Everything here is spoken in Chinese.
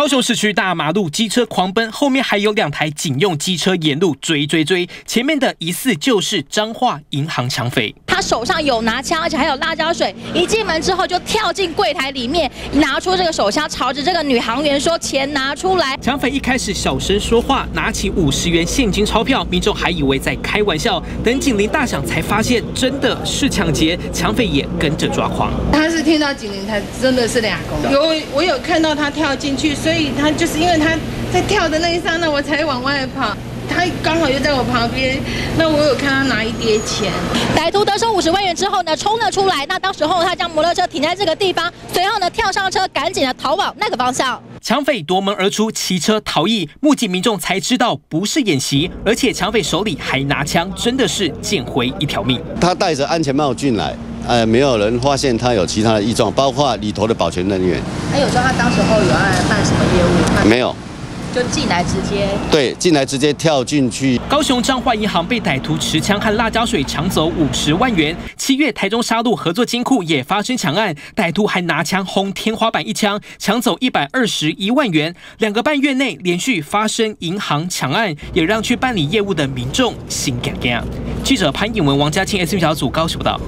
高雄市区大马路机车狂奔，后面还有两台警用机车沿路追，前面的疑似就是彰化银行抢匪。他手上有拿枪，而且还有辣椒水。一进门之后就跳进柜台里面，拿出这个手枪，朝着这个女行员说：“钱拿出来。”抢匪一开始小声说话，拿起50元现金钞票，民众还以为在开玩笑。等警铃大响，才发现真的是抢劫，抢匪也跟着抓狂。他是听到警铃才真的是2公。我有看到他跳进去。 所以他就是因为他在跳的那一刹那，我才往外跑。他刚好又在我旁边，那我有看他拿一叠钱。歹徒得收50万元之后呢，冲了出来。那当时候他将摩托车停在这个地方，随后呢跳上车，赶紧的逃往那个方向。 抢匪夺门而出，骑车逃逸，目击民众才知道不是演习，而且抢匪手里还拿枪，真的是捡回一条命。他戴着安全帽进来，没有人发现他有其他的异状，包括里头的保全人员。他有说他当时候有在办什么业务？没有。 就进来直接对，进来直接跳进去。高雄彰化银行被歹徒持枪和辣椒水抢走50万元。7月台中沙鹿合作金库也发生抢案，歹徒还拿枪轰天花板一枪，抢走121万元。2个半月内连续发生银行抢案，也让去办理业务的民众心惊惊。记者潘颖文、王嘉庆 SU 小组高雄报道。